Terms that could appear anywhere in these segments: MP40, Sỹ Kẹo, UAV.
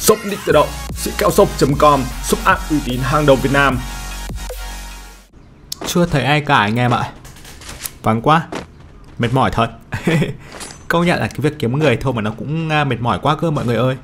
Shop nick tự động, Sỹ Kẹo shop.com, shop app uy tín hàng đầu Việt Nam. Chưa thấy ai cả anh em ạ. Vắng quá, mệt mỏi thật. Công nhận là cái việc kiếm người thôi mà nó cũng mệt mỏi quá cơ mọi người ơi.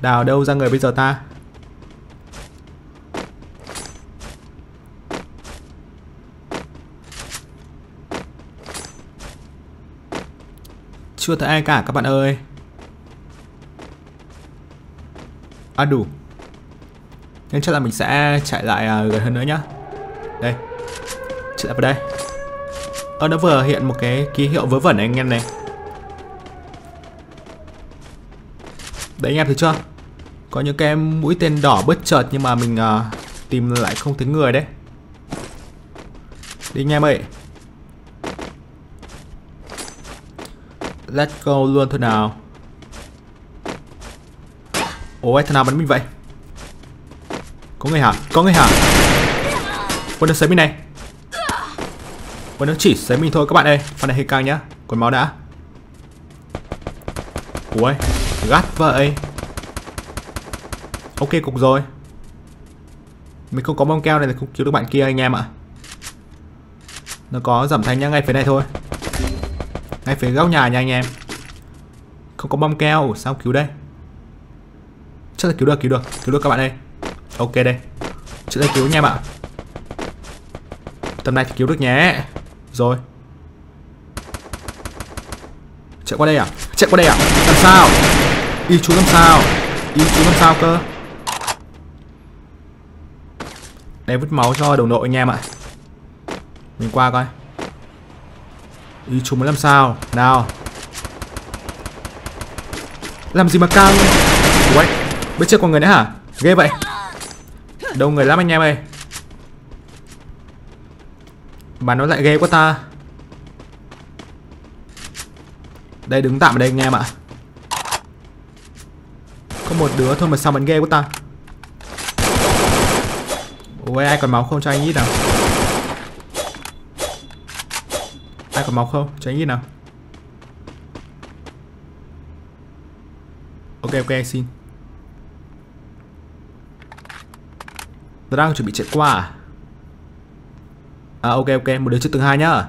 Đào đâu ra người bây giờ ta? Chưa thấy ai cả các bạn ơi. À đủ. Nên chắc là mình sẽ chạy lại gần hơn nữa nhá. Đây, chạy lại vào đây. Nó vừa hiện một cái ký hiệu vớ vẩn này anh em này. Đấy anh em thấy chưa? Có những cái mũi tên đỏ bất chợt nhưng mà mình tìm lại không thấy người đấy. Đi anh em ơi. Let's go luôn thôi nào. Ôi thằng nào bắn mình vậy? Có người hả? Có người hả? Ôi nó xấy mình này. Ôi nó chỉ xấy mình thôi các bạn ơi. Phần này hơi căng nhá. Còn máu đã. Ôi gắt vậy. Ok cục rồi. Mình không có bom keo này thì không cứu được bạn kia anh em ạ. Nó có giảm thanh nhá, ngay phía này thôi. Ngay phía góc nhà nha anh em. Không có bom keo, sao cứu đây? Chắc là cứu được các bạn ơi. Ok đây, chắc là cứu nha em ạ. Tầm này thì cứu được nhé. Rồi. Chạy qua đây à? Chạy qua đây à? Làm sao? Ý chú làm sao? Ý chú làm sao cơ? Đây vứt máu cho đồng đội anh em ạ. Mình qua coi. Ý chú muốn làm sao? Nào. Làm gì mà căng? Uầy, bây giờ còn người nữa hả? Ghê vậy. Đâu người lắm anh em ơi. Mà nó lại ghê quá ta. Đây đứng tạm ở đây anh em ạ. Có một đứa thôi mà sao vẫn ghê quá ta. Ôi ai còn máu không cho anh ít nào. Ai còn máu không cho anh ít nào. Ok ok anh xin. Tôi đang chuẩn bị chạy qua à? À ok ok, một đứa trước tầng 2 nhá.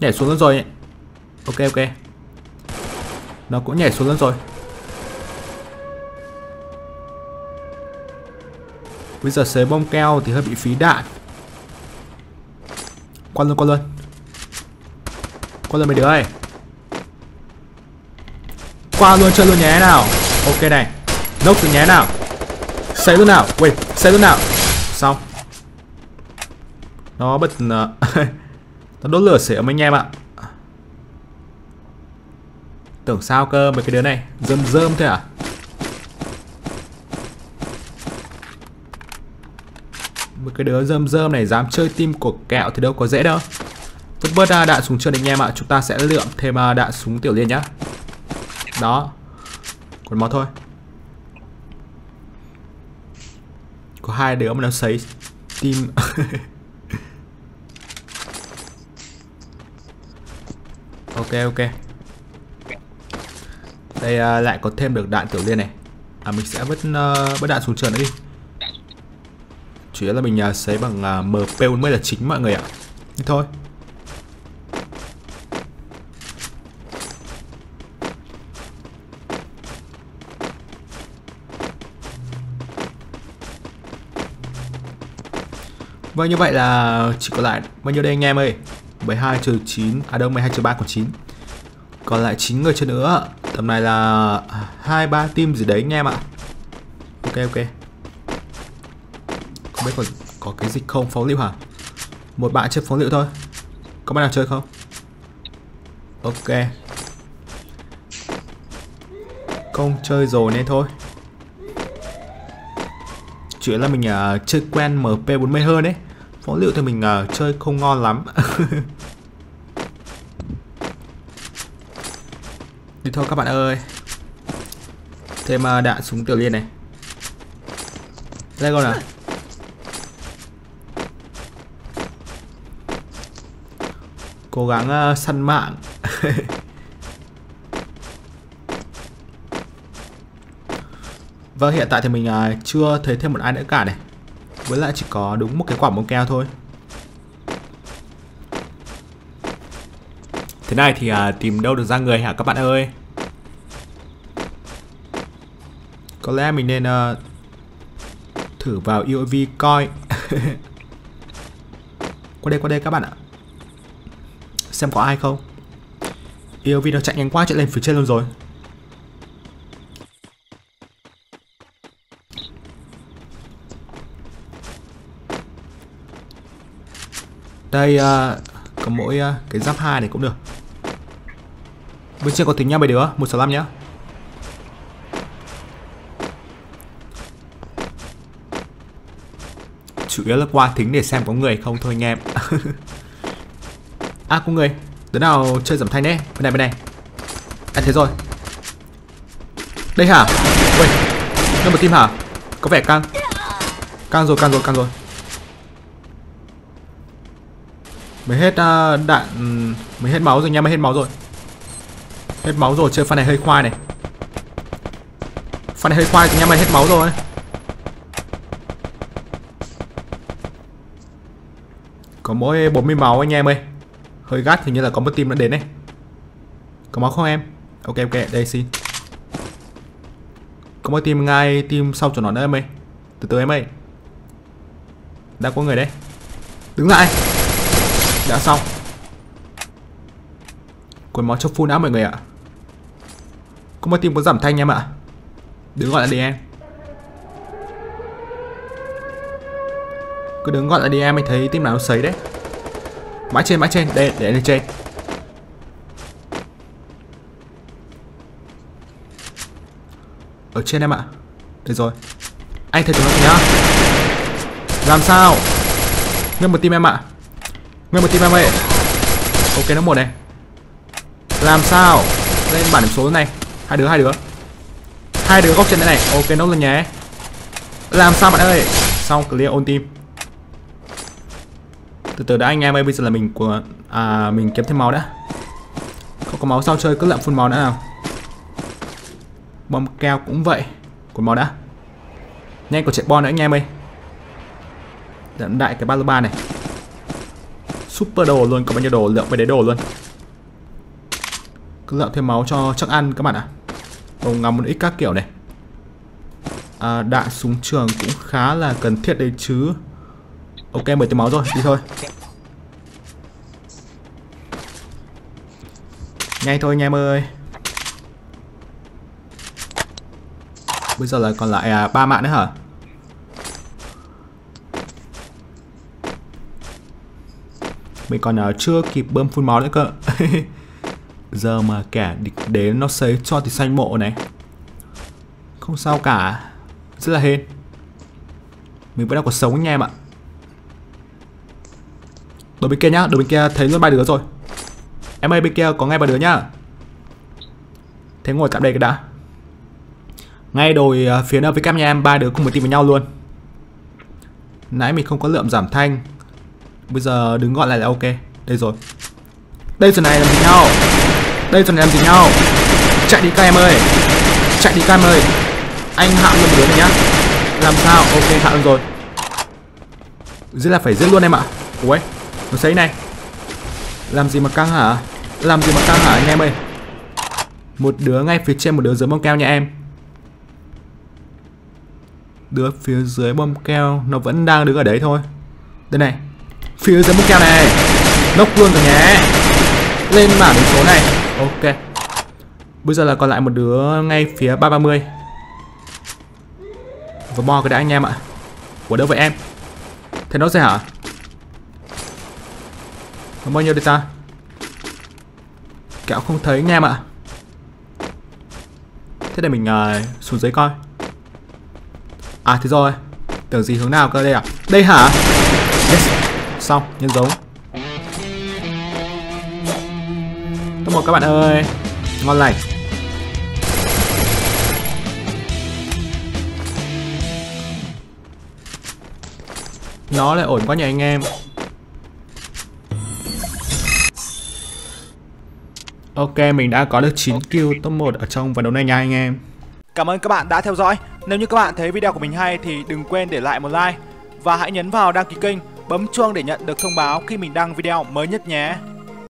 Nhảy xuống luôn rồi. Ok ok. Nó cũng nhảy xuống luôn rồi. Bây giờ xới bom keo thì hơi bị phí đạn. Quan luôn quan luôn. Quan luôn mấy đứa ơi. Qua luôn chơi luôn nhé nào. Ok này. Nốc từ nhé nào. Xấy luôn nào. Wait, xấy luôn nào. Xong. Nó bật nó đốt lửa sưởi ấm anh em ạ. Tưởng sao cơ mấy cái đứa này rơm rơm thế à? Mấy cái đứa rơm rơm này dám chơi team của Kẹo thì đâu có dễ đâu. Vứt bớt đạn súng trượt anh em ạ. Chúng ta sẽ lượm thêm đạn súng tiểu liên nhá. Đó. Còn máu thôi. Có hai đứa mà nó sấy team. Ok ok. Đây lại có thêm được đạn tiểu liên này. À mình sẽ vứt đạn xuống trượt nữa đi. Chủ yếu là mình sấy bằng MP40 là chính mọi người ạ. Thế thôi. Vâng như vậy là chỉ còn lại bao nhiêu đây anh em ơi? 12-9, à đâu 12-3 còn 9. Còn lại 9 người chơi nữa. Tầm này là 2-3 team gì đấy anh em ạ. Ok ok. Không biết còn có cái dịch không, phóng lựu hả? Một bạn chơi phóng lựu thôi. Có bạn nào chơi không? Ok. Không chơi rồi nên thôi. Chuyện là mình chơi quen MP40 hơn đấy. Phóng lựu thì mình chơi không ngon lắm. Đi thôi các bạn ơi. Thêm đạn súng tiểu liên này. Let's go nào. Cố gắng săn mạng. Vâng, hiện tại thì mình chưa thấy thêm một ai nữa cả này. Với lại chỉ có đúng một cái quả bóng keo thôi. Thế này thì tìm đâu được ra người hả các bạn ơi? Có lẽ mình nên thử vào UAV coi. Qua đây các bạn ạ. Xem có ai không. UAV nó chạy nhanh quá, chạy lên phía trên luôn rồi. Đây có mỗi cái giáp 2 này cũng được. Bên trên có tính nha mấy đứa, 165 nhá. Chủ yếu là qua thính để xem có người không thôi anh em. À, có người. Đứa nào chơi giảm thanh đấy. Bên này. Anh thấy rồi. Đây hả? Ui, nó một team hả? Có vẻ căng. Căng rồi. Mới hết đạn, mới hết máu rồi nha, Hết máu rồi, chơi pha này hơi khoai này. Hết máu rồi. Có mỗi 40 máu anh em ơi. Hơi gắt, hình như là có một team đã đến đây. Có máu không em? Ok, đây xin. Có một team ngay team sau chỗ nó nữa em ơi. Từ em ơi. Đã có người đấy. Đứng lại. Đã xong. Quần máu cho full đã mọi người ạ. Có một team có giảm thanh em ạ. Đứng gọi lại đi em. Cứ đứng gọi lại đi em, anh thấy team nào nó sấy đấy. Mãi trên, đây, để lên trên. Ở trên em ạ. Được rồi. Anh thấy chúng nó nhá. Làm sao? Nguyên một team em ạ. Ok, nó một này. Làm sao? Lên bản điểm số này. Hai đứa góc chân này. Ok, nó lên nhé. Làm sao bạn ơi? Xong, clear on team. Từ đã anh em ơi, bây giờ là mình của mình kiếm thêm máu đã. Không có máu sao chơi, cứ lượm full máu đã nào. Bom keo cũng vậy. Của máu đã. Nhanh của chạy bon nữa anh em ơi. Đậm đại cái 33 này. Super đồ luôn, có bao nhiêu đồ lượng mấy đấy đồ luôn. Cứ lượm thêm máu cho chắc ăn các bạn ạ. Ngắm một ít các kiểu này. Đạn súng trường cũng khá là cần thiết đấy chứ. Ok, 10 tiếng máu rồi, đi thôi. Nhanh thôi anh em ơi. Bây giờ là còn lại 3 mạng nữa hả? Mình còn chưa kịp bơm full máu nữa cơ. Giờ mà kẻ địch đến nó sấy cho thì xanh mộ này. Không sao cả. Rất là hên. Mình vẫn đang còn sống anh em ạ. Đội bên kia nhá, đội bên kia thấy luôn 3 đứa rồi. Em ơi, bên kia có ngay 3 đứa nhá. Thế ngồi tạm đây cái đã. Ngay đồi phía nào với cam nhà em, 3 đứa cùng một team với nhau luôn. Nãy mình không có lượm giảm thanh. Bây giờ đứng gọn lại là ok. Đây rồi này làm gì nhau. Chạy đi các em ơi. Anh hạ luôn một đứa này nhá. Làm sao? Ok, hạ luôn rồi. Giết là phải giết luôn em ạ. Ui, nó sấy này. Làm gì mà căng hả anh em ơi. Một đứa ngay phía trên, một đứa dưới bom keo nha em. Đứa phía dưới bom keo nó vẫn đang đứng ở đấy thôi. Đây này. Phía dưới bom keo này. Nốc luôn rồi nhé. Lên mảng đánh số này. Ok. Bây giờ là còn lại một đứa ngay phía 330. Và bo cái đã anh em ạ. Ủa đâu vậy em? Thế nó sẽ hả? Có bao nhiêu đây ta? Kẹo không thấy anh em ạ. Thế để mình xuống dưới coi. À thế rồi. Tưởng gì hướng nào cơ đây à? Đây hả? Yes. Xong, nhân giống. Tốt một các bạn ơi. Ngon lành. Nó lại ổn quá nhỉ anh em. Ok, mình đã có được 9 kill top 1 ở trong ván đấu này nha anh em. Cảm ơn các bạn đã theo dõi. Nếu như các bạn thấy video của mình hay thì đừng quên để lại một like và hãy nhấn vào đăng ký kênh, bấm chuông để nhận được thông báo khi mình đăng video mới nhất nhé.